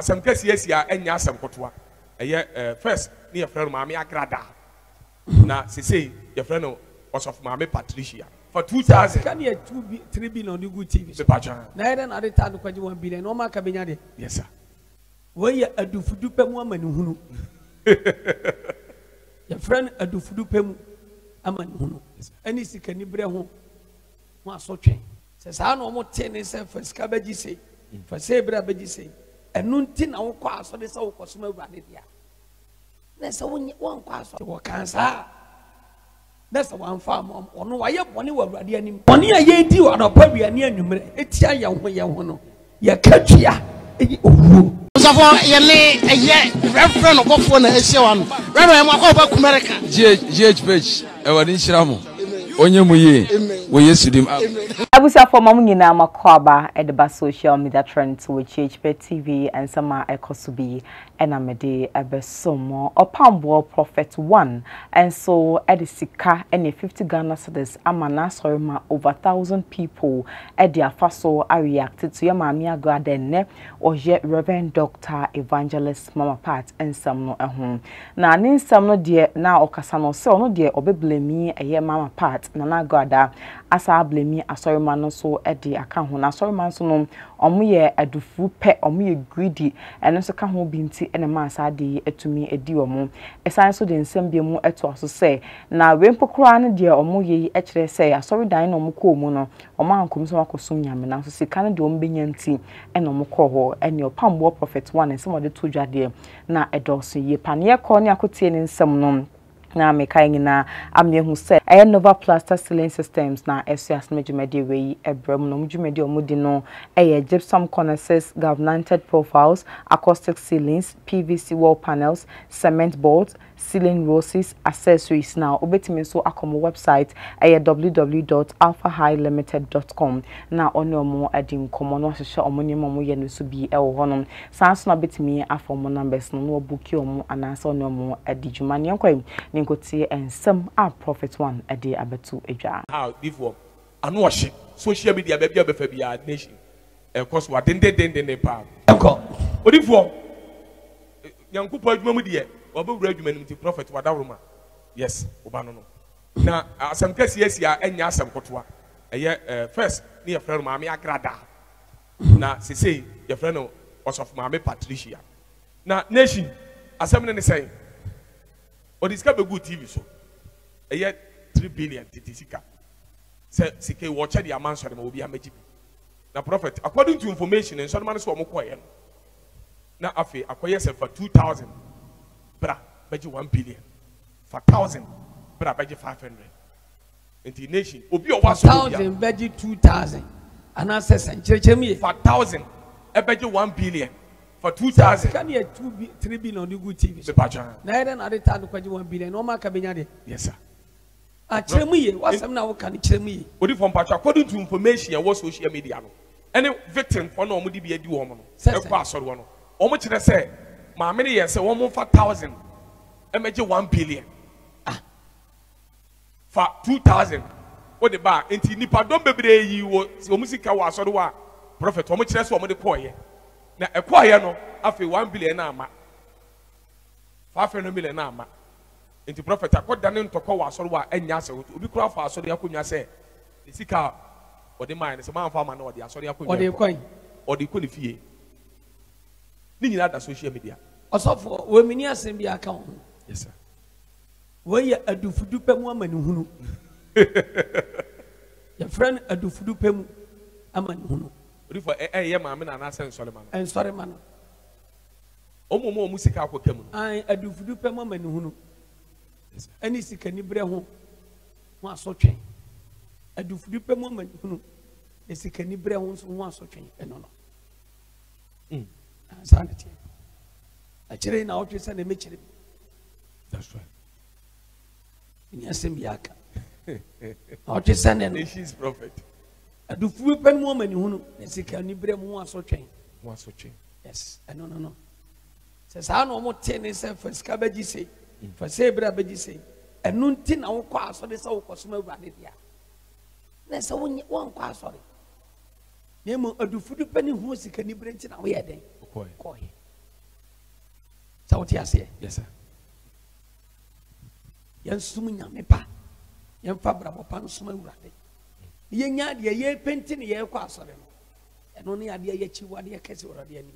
Some case yes, yeah, and yes, some cotwa. First, near friend Maame Agradaa. Now, say, your friend was of Mama Patricia. For 2000, can you 2-3 billion on the good TV? The patron. Neither another time to 1 billion, no more cabinet. Yes, sir. Where you do dupe woman who your friend a do dupe aman who any sick and ibre home. One so chain says, I no more tennis for scabagy say, for sabra beji say. And nothing our class so this all was small brand here. That's a one class of cancer. That's the one farm on why up one were radiating. One year you are not probably a near number. It's a young one. Your catch ya. Reverend of what one is your one. Reverend of America. GH our insuramo. I was up for Mamina Makwaba at the bus social media trends with HHP TV and Sama Ekosubi and Amedee Ebersoma Opambo Prophet One. And so at the Sika and the 50 Ghana cedis Amana Sorima over 1,000 people at the Afaso are reacted to your Maame Agradaa or yet Reverend Dr. Evangelist Mama Pat and Samno Ahum. Now, Nin Samno dear now Okasano, so no dear Obe Blemi, a year Mama Pat. Nana Goda asa blemi asorima no so e de aka ho na asorima so no omuye adufu pe omuye greedy eno so ka ho binti ene ma asa de etumi edi omu esan so de nsem bia mu eto aso se na wempokura ne de omuye e kire se asori dan no mu ko mu no omankom so akosom nyame na so sika ne de ombenya nti ene omukọ ho ene Opambo Prophet One nsem ode to dwade na edoso ye paniye ko ne akotie ne nsem no na meka nyina amyehu se e Nova Plaster ceiling systems na SOS Majumedi Ebremio Mudino e gypsum cornices, galvanized profiles, acoustic ceilings, PVC wall panels, cement boards, ceiling roses, accessories. Now obetimi so akomo website e www.alphahighlimited.com na onyo mo adin komo no hwehwe omonimo mo ye no so bi e wo honom sans na betimi afomo numbers no no booki omo ananse onyo mo adijuma ne nkwai Ninkoti and some are Prophet One a day about 2 a jar. How before and wash social media baby of a nation. Of course, what didn't they then they pal? What if one young couple of media or book regiment to Prophet Wadaruma? Yes, Obano. Now, some case yes, yeah, and yes, some cotwa. A year first near friend Maame Agradaa. Now, she say your friend was of Mama Patricia. Now, nation, as someone is saying. Or discover good TV so a year 3 billion Titisika. Say, watch the amount of will be a magic. Now, Prophet, according to information, and some man is for Mokoyan. Now, Afi acquires for 2,000, bra, bet you 1 billion, for 1,000, bra, bet you 500. And the nation will be over 1,000, bet you 2,000, and answers and church me for 1,000, I bet you 1 billion. For 2,000, can you 2-3 billion on the good TV? The patron. Neither another time to 1 billion, no more cabinet. Yes, sir. I tell me what's now can tell me. What if one patron according to information and what social media? Any victim for no money be a woman. Say, pass or one. How much did I say? My many years, 1,000, I made you 1 billion. For 2,000, what the bar, and Nipa don't be you were so musical was or what? Prophet, how much that's what the poor. Now, a choir no, after 1 billion ama, 500 million ama. Into Prophet, I got down to call us or what any answer would be craft for us. So they are going say, the sick out or the mind is a man farmer or the sorry, or the coin or the coin if you need that social media. Also for women, yes, in the account. Yes, sir. Where you do for dupe woman who your friend a do for dupe aman who. For a young man and answer Solomon and Solomon. Omo Musica Cocaine. I do for dupe woman who any sick and ibre home. One so chain. I do for dupe woman who is sick and ibre homes one so chain. And no sanity. A children out is an image. That's right. In Yasimbiaka. Out is an nation's prophet. I do fool pen woman who is a canibre one so chain. One so chain. Yes, I no. Says I no more tennis for scabagy say, for sabra beji say, and nothing our class or this old cosmo brandia. That's a one class sorry. Nemo a do fool penny who is a canibre in our head. Koi. What you say? Yes, sir. Yan sumina mepa. Yan fabra bopan suma urade. Yen yadi ye painting ye kwa asore no. Eno ne ade ye chiwade ye kese urade ani.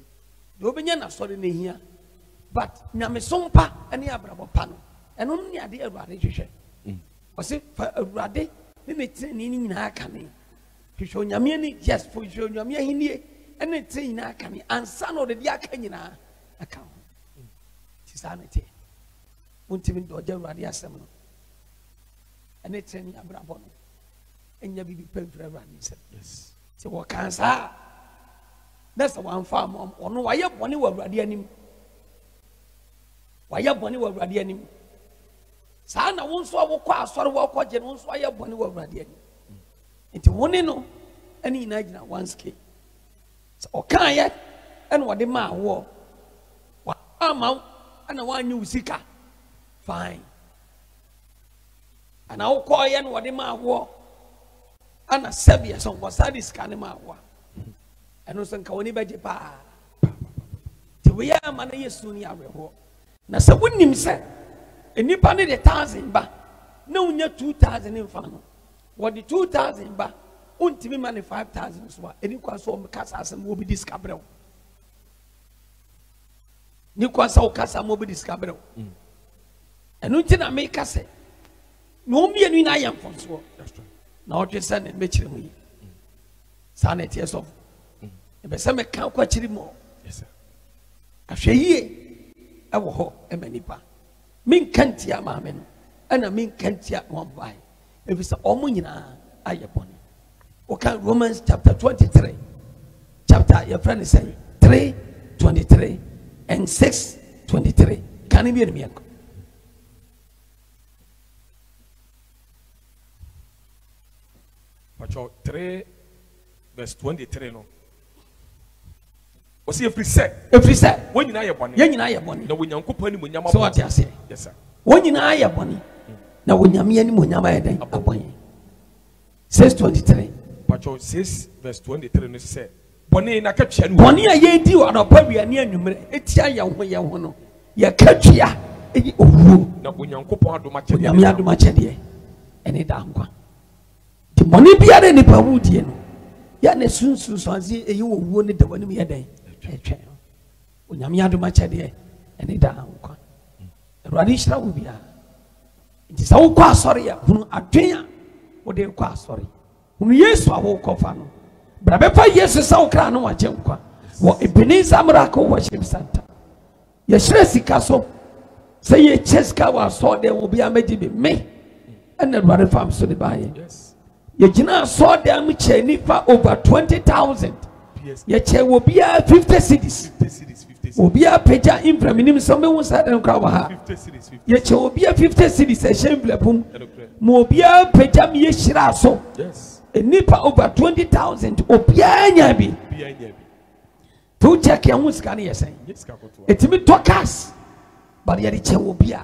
Do benya na asore ne hia. But nyame sompa ani abra bopan. Eno ne ade urade hwehwe. Ose urade ne metini ni nyina aka ne. Hwehwe nyame ni just for hwehwe nyame hinie. Ene tini na aka ne ansa no de dia ka nyina aka. Sanity. Untimin do general diasem. And it's any abrabon. And you be paid for everyone. Yes. So what cancer? That's the one farm or no. Why up one were radianim? Why up one were radianim? Sana won't so walk, so walk, and won't so I up one were radianim. Into one, you know, any night in one skin. So, okay, and what the man wore. What amount? And I want you seeker. Fine. And I'll call you what the man war. And a Serbia song was that is kind of my war. And also, Kawani Bajipa. The way I'm an ear soon, I will. Now, so wouldn't himself. And you paid 1,000 baht. No, near 2,000 in funnel. What the 2,000 baht? Won't be money 5,000. And you can so cast and will be discovered. Ni kwa sa okasa mobi discover enu nti na make ase no mi enu na yam fonso na o twesa ne mechire mu yi sanity eso e be se me kan kwa chiri mo yes sir ahwe yie e wo ho e manipa min kantia maame no ana min kantia won bai e be se omo nyina aye boni o kan Romans chapter 23 chapter your friend is saying 3:23 and 6:23. Can you hear me? But 3:23 no. Was he every set? Every set. When you are born, now when you are born, so what you say? Yes, sir. When you are born, now when you are born, you are born. 6:23. But 6:23 no say. Bonnie na kachia no bonnie aye di wa na pawi ani anwumre etia ye ho no ye kachia e owu na bonyankopon adoma chede ya adoma chede ene da nkwa ti bonnie biare ni pawu die no ya na sunsun sanzi e owu ni da wanim ye den etwe onyame adoma chede ene da nkwa erwadi shira ubia nti sa wo kwa sori ya hunu adwen a wo de kwa sori hunu yesu awo kofa no Brabefa yesu saukra no wachenkwa wo ibiniza mrako worship center ye shresika so say ye cheska wa so de obi amedi bi me ene rware farm so de baye ye gina so de am cheni fa over 20,000 ye che obi a 50 cities obi a peja inframinim so me won sa de nkra wa ha ye che obi a 50 cities e shemblebum mo obi a peja me ye shira so yes a nipa over 20,000 obianya bi to check your muska na yesen etimi tokas but yari che obia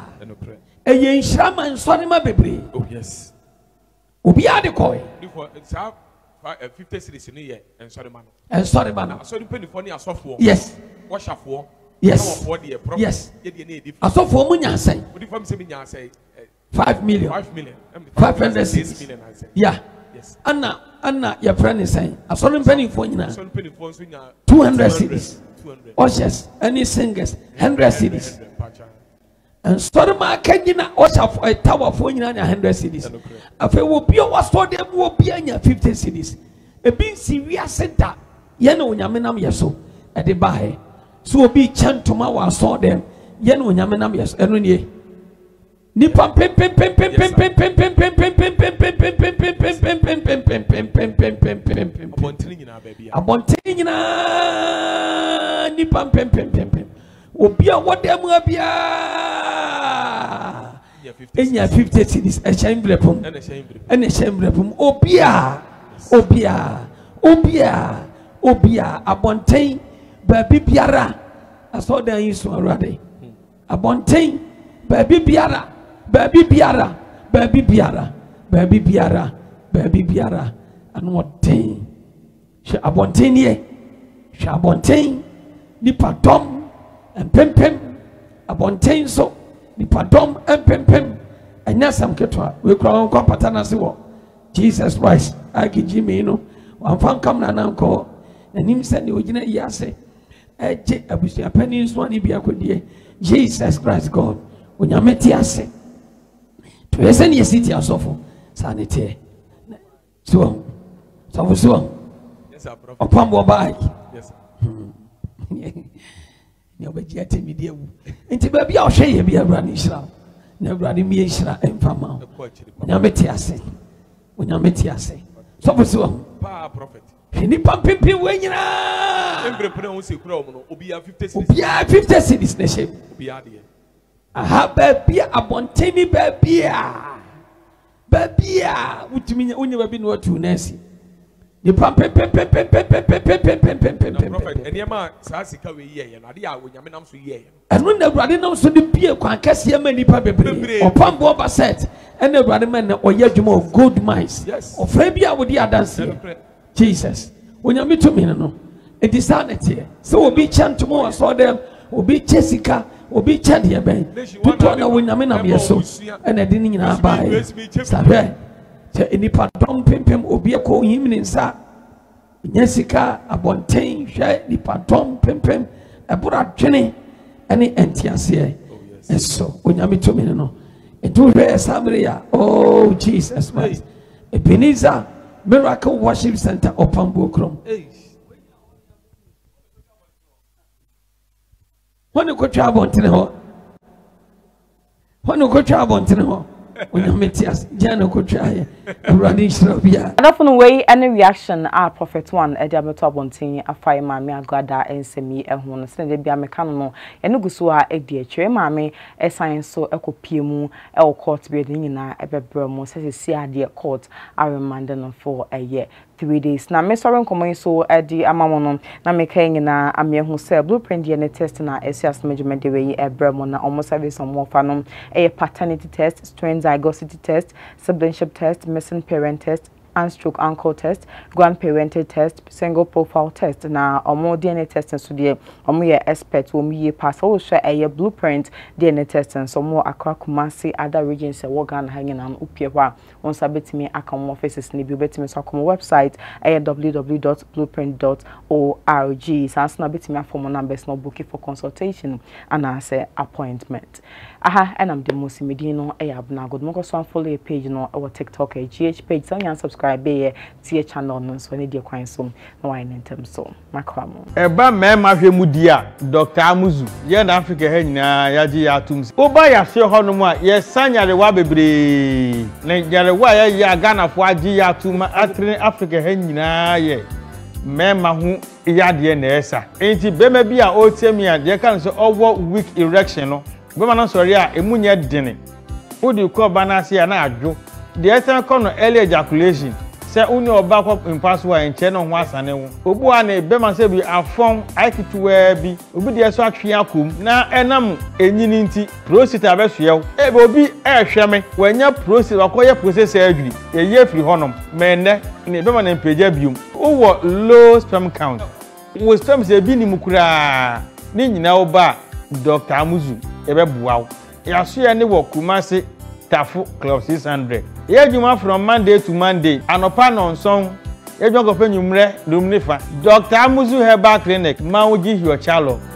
eye nshirama nsori ma bebre oh yes obia de koy 50 series ni ye ensori ma no asori penifo ni asofo yes washafo yes for the problem yes ye de na edif asofo mu nyansan odi fam se mi nyansan 5,506,000 yeah. Yes. Anna, your friend is saying, I saw him penny for you now. 200 cities. Ushers, any singers, 100 cities. And Storma Kenina Usher for a tower for you and 100 cities. A fair will be over store them will be in 50 cities. A big serious center, Yeno Yamanam Yaso, at the Bahe. So be chant to Mawa saw them, Yeno Yamanam Yas, and ye. Nipa pem pem pem pem pem pem pem pem pem pem pem pem pem pem pem pem pem pem pem pem pem pem pem pem pem pem. Abontini na nipa pem pem pem pem. Obia what dem obia. Enya 50 cities. Enya shame brepum. Obia. Abontini baby biara. I saw them use already. Abontini baby biara. Baby Biara, and what thing? She abontain ye, nipadom empempem abonten so nipadom empempem anya samketwa we kura won kwa patana se wo Jesus Christ agiji me no wamfan kam na nanko nanim se ne ogina yi ase eje abusu apani so ani bia kodie Jesus Christ God onyame ti ase to ese ne yesiti asofo sanite so so so yes sir prophet opambo bai yes sir ne obeji atemi de wu enti ba bia ohwe ye bia brani Israel na brani mi Israel emfama onyame ti ase onyame ti ase so so pa prophet ni pampipi we nyina embrepre ho se kura omo no obi a 50 cities obi a 50 cities ne shape obi a de aha ba bia abonteni ba bia babia utiminya unye babi no atu nasi ni pampepepepepepepepepepepepepepepepepepepepepepepepepepepepepepepepepepepepepepepepepepepepepepepepepepepepepepepepe prophet eniema saa sika we yeye na ade a wonyame nam so yeye enu na urade nam so de bie kwankase ma nipa bebre Opambo Obaset ene urade ma na oye dwuma of gold mines ofra bia wo di adanse Jesus wonyame tumi no edisanete se obi chantumo aso dem obi chesika obi chade ben tuto na wonyame nam yeso ene de nyina bae sabe te enipa dom pempem obi ekọ him ni nsa nyesika abonten hwe nipa dom pempem ebura twene ene entiase eso wonyame tumi no edu hwe samaria oh Jesus Christ Ebenezer Miracle Worship Center Opambo Krom Honu kotwa abontene ho. Honu kotwa abontene ho. Onyameti as jana kotwa aye. Urani shrobia. Anafunu we any reaction our Prophet One e dia beto abontene afai Maame Agradaa ensemi ehun no se de bia meka no enuguso a e dia twere maame e science so ekopie mu e o court be de nyina e bebre mu se se ade court a reminder no for a year 3 days na me sorry nkomo so edi amamu no na me kan nyina amehu se blueprint DNA test na SS Majumedi Ebremio na almost service on mofa no e paternity test, twin zygosity test, siblingship test, missing parent test, unstroke uncle test, grandparented test, single profile test na omo DNA testing so dey omo ye expert wo me pass all share a blueprint DNA testing so mo Accra, Kumasi, other regions e wo gan hanging on upiewa on sabetimi aka mo offices ni bi betimi so akọ website e www.blueprint.org sans na betimi afọ numbers no book for consultation and as appointment aha and I'm the most medino e abna god mo go so follow page no our TikTok e GH page so yan subscribe be tie channel no so ne de kwan so no why nentem so makwamo eba mema hwemu dia Dr. Muzu ye na Africa he nyina yaji ya tums oba ya hwe hono mu a ye sanyare wa bebre ne yare wa ya Ghana fo aji ya tuma atri Africa he nyina ye mema hu yade na esa enti bema bi a otemi a de kan so owo weak erection no bema na sori a emunye dene odi ko banase ya na adwo the external corner early ejaculation say uni oba kwop impasswa enche no ho asane wo obu ana ebe man say bi afon aikituwa bi obi de so atwe akom na enam enyini nti prostate abesuew ebe obi ehwe me wanya prostate wakoye process adwi eye firi honom menne na ebe man empeja biom wo low sperm count wo sperm say bi ni mukura ni nyina oba Dr. Muzu ebe buawo yasoye ne wo Kumase Tafu Club 600 Yejuma from Monday to Monday anopa non son Yejuma go fe nyumre domnifa Dr. Muzu Herbal Clinic Mawuji Hiochalo